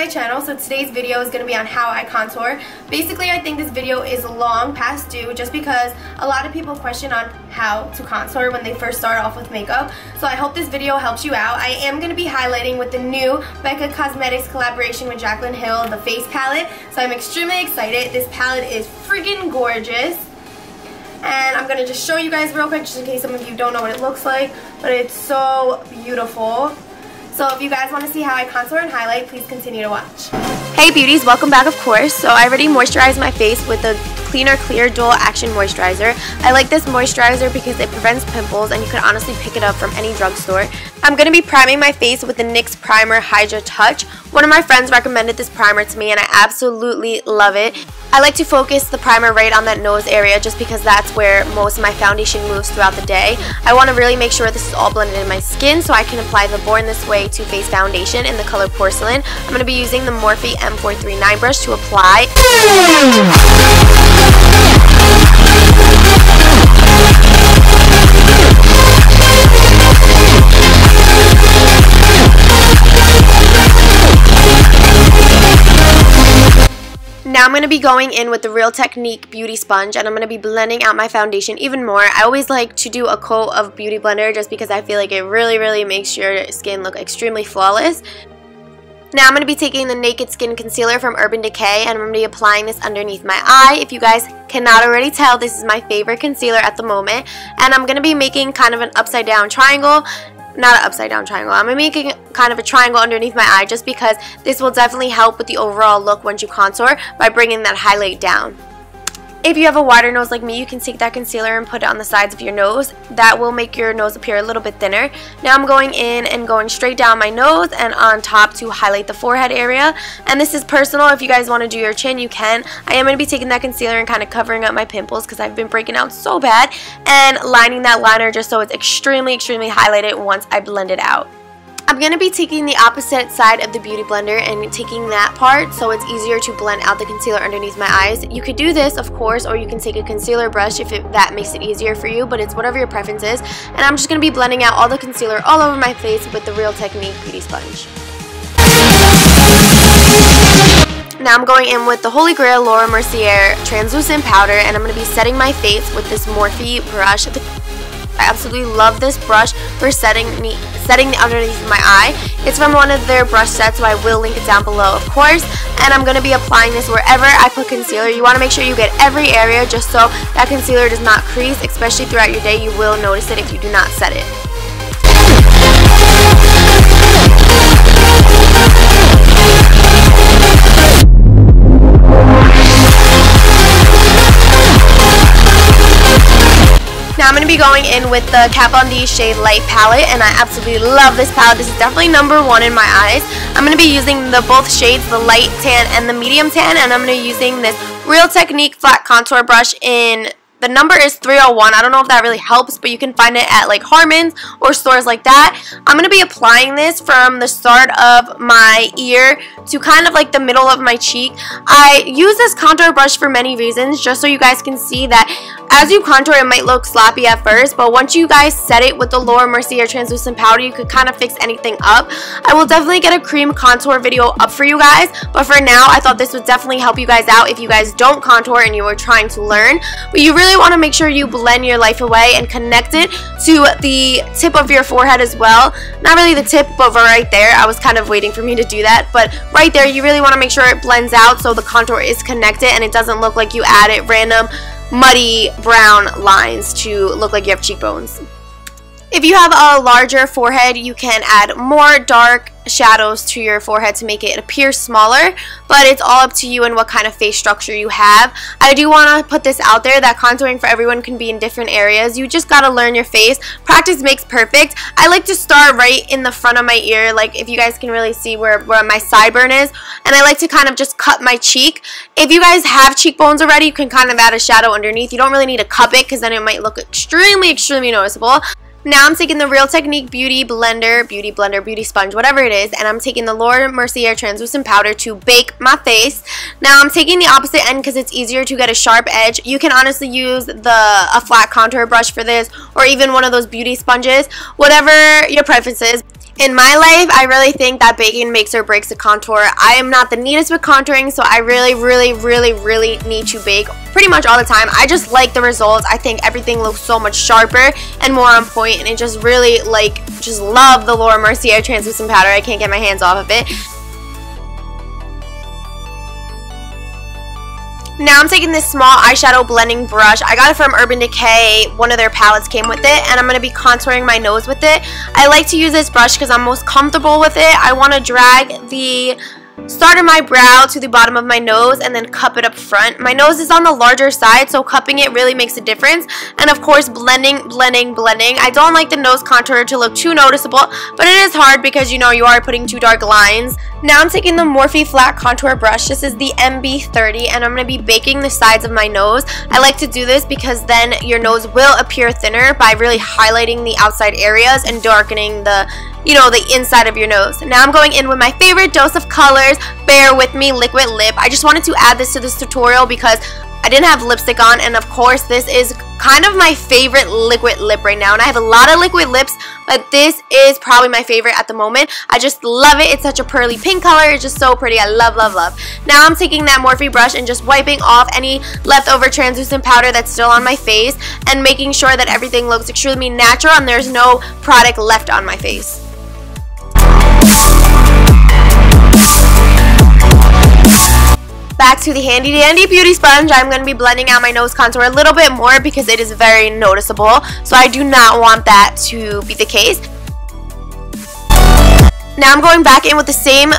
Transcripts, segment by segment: my channel. So today's video is going to be on how I contour. Basically, I think this video is long past due just because a lot of people question on how to contour when they first start off with makeup. So I hope this video helps you out. I am going to be highlighting with the new Becca Cosmetics collaboration with Jaclyn Hill, the face palette. So I'm extremely excited. This palette is freaking gorgeous. And I'm going to just show you guys real quick just in case some of you don't know what it looks like. But it's so beautiful. So if you guys want to see how I contour and highlight, please continue to watch. Hey beauties, welcome back of course. So I already moisturized my face with the Cleaner Clear Dual Action Moisturizer. I like this moisturizer because it prevents pimples and you can honestly pick it up from any drugstore. I'm going to be priming my face with the NYX Primer Hydra Touch. One of my friends recommended this primer to me and I absolutely love it. I like to focus the primer right on that nose area just because that's where most of my foundation moves throughout the day. I want to really make sure this is all blended in my skin so I can apply the Born This Way Too Faced Foundation in the color Porcelain. I'm going to be using the Morphe M439 brush to apply. Now I'm going to be going in with the Real Technique Beauty Sponge and I'm going to be blending out my foundation even more. I always like to do a coat of Beauty Blender just because I feel like it really makes your skin look extremely flawless. Now I'm going to be taking the Naked Skin Concealer from Urban Decay and I'm going to be applying this underneath my eye. If you guys cannot already tell, this is my favorite concealer at the moment. And I'm going to be making kind of an upside down triangle. Not an upside down triangle. I'm making kind of a triangle underneath my eye just because this will definitely help with the overall look once you contour by bringing that highlight down. If you have a wider nose like me, you can take that concealer and put it on the sides of your nose. That will make your nose appear a little bit thinner. Now I'm going in and going straight down my nose and on top to highlight the forehead area. And this is personal. If you guys want to do your chin, you can. I am going to be taking that concealer and kind of covering up my pimples because I've been breaking out so bad. And lining that liner just so it's extremely highlighted once I blend it out. I'm going to be taking the opposite side of the Beauty Blender and taking that part so it's easier to blend out the concealer underneath my eyes. You could do this, of course, or you can take a concealer brush if that makes it easier for you, but it's whatever your preference is. And I'm just going to be blending out all the concealer all over my face with the Real Technique Beauty Sponge. Now I'm going in with the Holy Grail Laura Mercier Translucent Powder and I'm going to be setting my face with this Morphe brush. I absolutely love this brush for setting underneath my eye. It's from one of their brush sets, so I will link it down below, of course. And I'm going to be applying this wherever I put concealer. You want to make sure you get every area just so that concealer does not crease, especially throughout your day. You will notice it if you do not set it. Now I'm going to be going in with the Kat Von D Shade Light palette and I absolutely love this palette. This is definitely #1 in my eyes. I'm going to be using the both shades, the light tan and the medium tan, and I'm going to be using this Real Technique flat contour brush in, the number is 301. I don't know if that really helps, but you can find it at like Harman's or stores like that. I'm going to be applying this from the start of my ear to kind of like the middle of my cheek. I use this contour brush for many reasons, just so you guys can see that as you contour, it might look sloppy at first, but once you guys set it with the Laura Mercier Translucent Powder, you could kind of fix anything up. I will definitely get a cream contour video up for you guys, but for now, I thought this would definitely help you guys out if you guys don't contour and you are trying to learn, but you really want to make sure you blend your life away and connect it to the tip of your forehead as well. Not really the tip, but right there. I was kind of waiting for me to do that, but right there you really want to make sure it blends out so the contour is connected and it doesn't look like you added random muddy brown lines to look like you have cheekbones. If you have a larger forehead, you can add more dark shadows to your forehead to make it appear smaller, but it's all up to you and what kind of face structure you have. I do want to put this out there that contouring for everyone can be in different areas. You just got to learn your face. Practice makes perfect. I like to start right in the front of my ear, like if you guys can really see where my sideburn is, and I like to kind of just cut my cheek. If you guys have cheekbones already, you can kind of add a shadow underneath. You don't really need to cup it because then it might look extremely noticeable. Now I'm taking the Real Technique Beauty Sponge, whatever it is, and I'm taking the Laura Mercier Translucent Powder to bake my face. Now I'm taking the opposite end because it's easier to get a sharp edge. You can honestly use a flat contour brush for this or even one of those beauty sponges, whatever your preference is. In my life, I really think that baking makes or breaks a contour. I am not the neatest with contouring, so I really need to bake pretty much all the time. I just like the results. I think everything looks so much sharper and more on point, and it just really, like, just love the Laura Mercier translucent powder. I can't get my hands off of it. Now I'm taking this small eyeshadow blending brush. I got it from Urban Decay. One of their palettes came with it, and I'm going to be contouring my nose with it. I like to use this brush because I'm most comfortable with it. I want to drag the start of my brow to the bottom of my nose and then cup it up front. My nose is on the larger side, so cupping it really makes a difference. And of course, blending. I don't like the nose contour to look too noticeable, but it is hard because, you know, you are putting two dark lines. Now I'm taking the Morphe flat contour brush. This is the MB30, and I'm going to be baking the sides of my nose. I like to do this because then your nose will appear thinner by really highlighting the outside areas and darkening the, you know, the inside of your nose. Now I'm going in with my favorite Dose of Colors Bare With Me liquid lip. I just wanted to add this to this tutorial because I didn't have lipstick on, and of course this is kind of my favorite liquid lip right now, and I have a lot of liquid lips, but this is probably my favorite at the moment. I just love it. It's such a pearly pink color. It's just so pretty. I love. Now I'm taking that Morphe brush and just wiping off any leftover translucent powder that's still on my face and making sure that everything looks extremely natural and there's no product left on my face. Back to the handy dandy beauty sponge. I'm going to be blending out my nose contour a little bit more because it is very noticeable, so I do not want that to be the case. Now I'm going back in with the same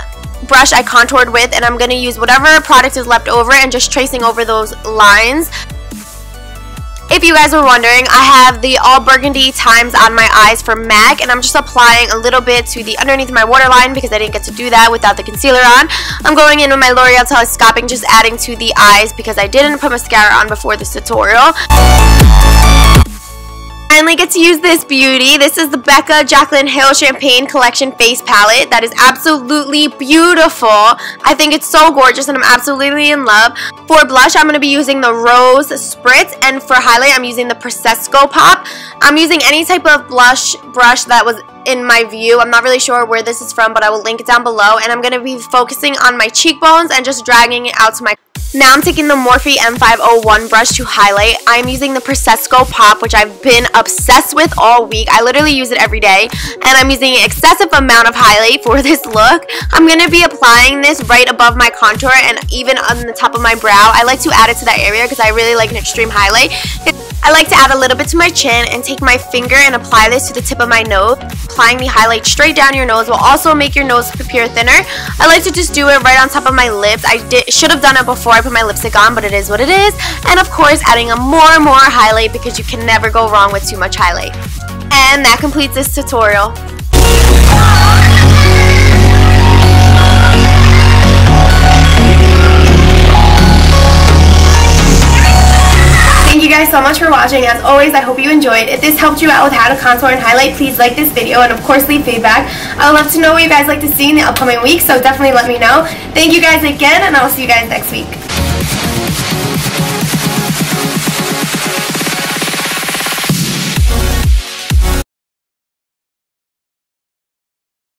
brush I contoured with, and I'm going to use whatever product is left over and just tracing over those lines. If you guys were wondering, I have the all burgundy times on my eyes from MAC, and I'm just applying a little bit to the underneath my waterline because I didn't get to do that without the concealer on. I'm going in with my L'Oreal telescoping, just adding to the eyes because I didn't put mascara on before this tutorial. Finally get to use this beauty. This is the Becca Jaclyn Hill Champagne Collection Face Palette. That is absolutely beautiful. I think it's so gorgeous, and I'm absolutely in love. For blush, I'm going to be using the Rose Spritz, and for highlight, I'm using the Prosecco Pop. I'm using any type of blush brush that was in my view. I'm not really sure where this is from, but I will link it down below, and I'm going to be focusing on my cheekbones and just dragging it out to my... Now I'm taking the Morphe M501 brush to highlight. I'm using the Prosecco Pop, which I've been obsessed with all week. I literally use it every day, and I'm using an excessive amount of highlight for this look. I'm going to be applying this right above my contour and even on the top of my brow. I like to add it to that area because I really like an extreme highlight. I like to add a little bit to my chin and take my finger and apply this to the tip of my nose. Applying the highlight straight down your nose will also make your nose appear thinner. I like to just do it right on top of my lips. I should have done it before I put my lipstick on, but it is what it is. And of course, adding a more and more highlight because you can never go wrong with too much highlight. And that completes this tutorial. Thank you guys so much for watching. As always, I hope you enjoyed. If this helped you out with how to contour and highlight, please like this video and of course leave feedback. I would love to know what you guys like to see in the upcoming week, so definitely let me know. Thank you guys again, and I'll see you guys next week.